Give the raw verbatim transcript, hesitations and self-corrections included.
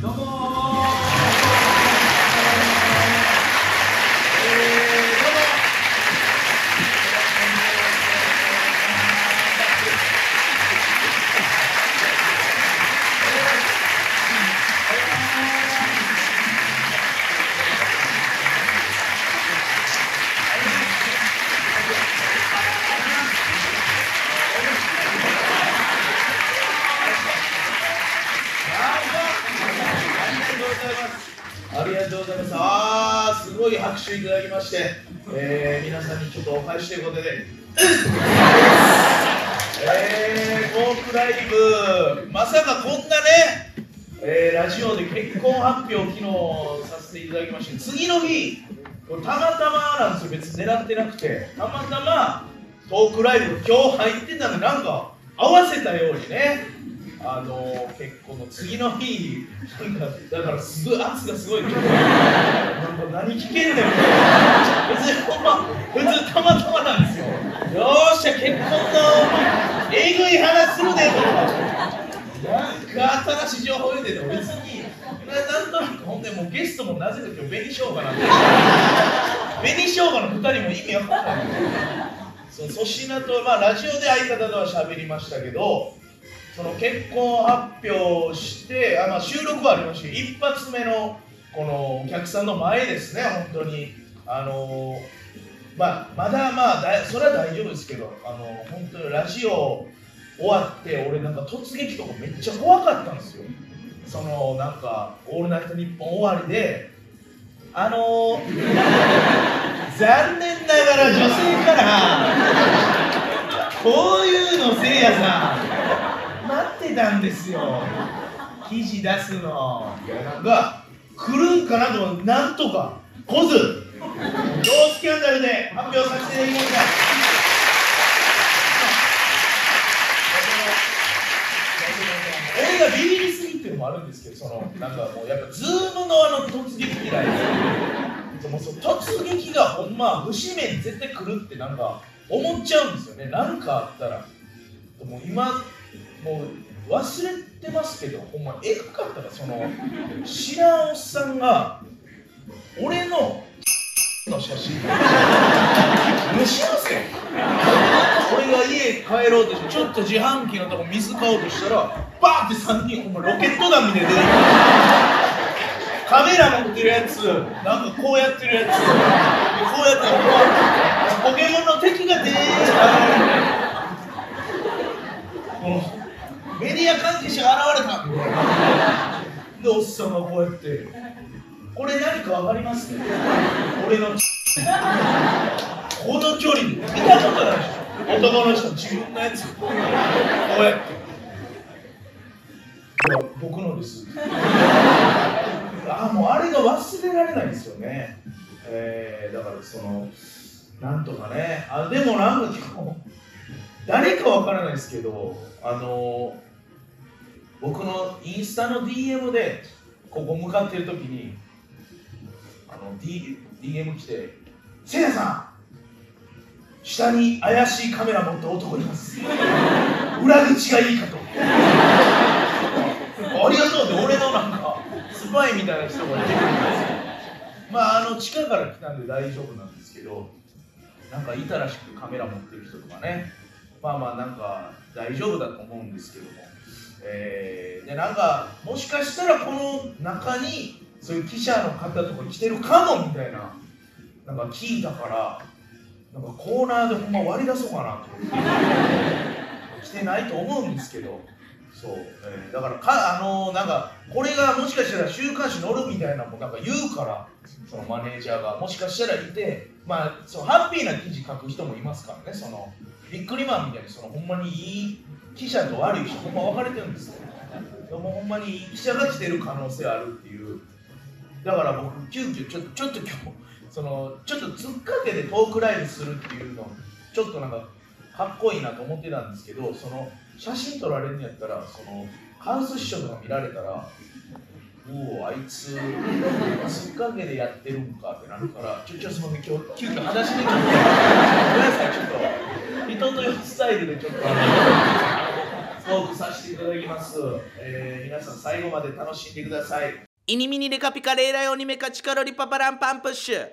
どうもー。ありがとうございます。あー、すごい拍手いただきまして、えー、皆さんにちょっとお返しということでえー、トークライブ、まさかこんなね、えー、ラジオで結婚発表を昨日させていただきまして、次の日たまたまなんですよ。別に狙ってなくて、たまたまトークライブ今日入ってたの、なんか合わせたようにね、あのー、結構の次の日なんか、だからすごい圧がすごいなんか何聞けんねんみたいな。別にほんま普通たまたまなんですよ。よーしゃ結婚のえぐい話するでとか、なんか新しい情報言うてんの。別になんとなく、ほんでもうゲストもなぜか今日紅しょうがなんで紅しょうがのふたりも意味わかんない。そう、粗品と、まあ、ラジオで相方とは喋りましたけど、その結婚発表して、あ、まあ、収録はありましたけど、一発目のこのお客さんの前ですね、本当に、あのーまあ、まだまあだ、それは大丈夫ですけど、あのー、本当にラジオ終わって、俺、なんか突撃とかめっちゃ怖かったんですよ、そのなんか、オールナイトニッポン終わりで、あのー、残念ながら女性から、こういうの、せいやさん。待ってたんですよ、記事出すのが来るんかなと思って、なんとか来ず、ノースキャンダルで発表させていただきました。俺がビビりすぎっていうのもあるんですけど、そのなんかもうやっぱ ズーム のあの突撃嫌いで、もうその突撃がほんま節目に絶対来るってなんか思っちゃうんですよね。なんかあったらもう今もう忘れてますけど、ほんまえぐかったら、その知らんおっさんが俺のの写真無視なんすよ。俺が家帰ろうとしてちょっと自販機のとこ水買おうとしたらバーってさんにんほんまロケット弾みたいに出てきて、カメラ持ってるやつ、なんかこうやってるやつ、こうやってポケモンの敵が出てきた、メディア関係者が現れたみたいな。で、おっさんがこうやって、これ何か分かりますね。俺のこの距離で、見たことないでしょ。男の人、自分のやつ、こうやって。僕のです。ああ、もうあれが忘れられないんですよね。えー、だからその、なんとかね。あ、でもなんか結構、誰か分からないですけど、あのー、僕のインスタの ディーエム でここ向かってる時にあの、D、ディーエム 来て「せいやさん、下に怪しいカメラ持った男います、裏口がいいかと」ありがとうって、俺のなんかスパイみたいな人が出てくるんですよ。まあ、あの地下から来たんで大丈夫なんですけど、なんかいたらしくカメラ持ってる人とかね、まあまあなんか大丈夫だと思うんですけども、えー、でなんかもしかしたらこの中にそういう記者の方とか来てるかもみたいな、なんか聞いたから、なんかコーナーでほんま割り出そうかなと来てないと思うんですけど、そう、えー、だからか、あのー、なんかこれがもしかしたら週刊誌載るみたいなのもなんか言うから、そのマネージャーがもしかしたらいて、まあそのハッピーな記事書く人もいますからね、そのビックリマンみたいに、そのほんまにいい記者と悪い人、ほんま分かれてるんですよ。でもほんまにいい記者が来てる可能性あるっていう。だから僕急遽ちょちょっと今日そのちょっと突っかけてトークライブするっていうのちょっとなんかかっこいいなと思ってたんですけど、その写真撮られるんやったら、そのハウス師匠とか見られたら、おおあいつ突っかけでやってるんかってなるから、ちょちょすみません、今日急遽話してきてごめんなさい、ちょっと人とよスタイルでちょっとトークさせていただきます、えー、皆さん最後まで楽しんでください。イニミニレカピカレイライオニメカチカロリパパランパンプッシュ。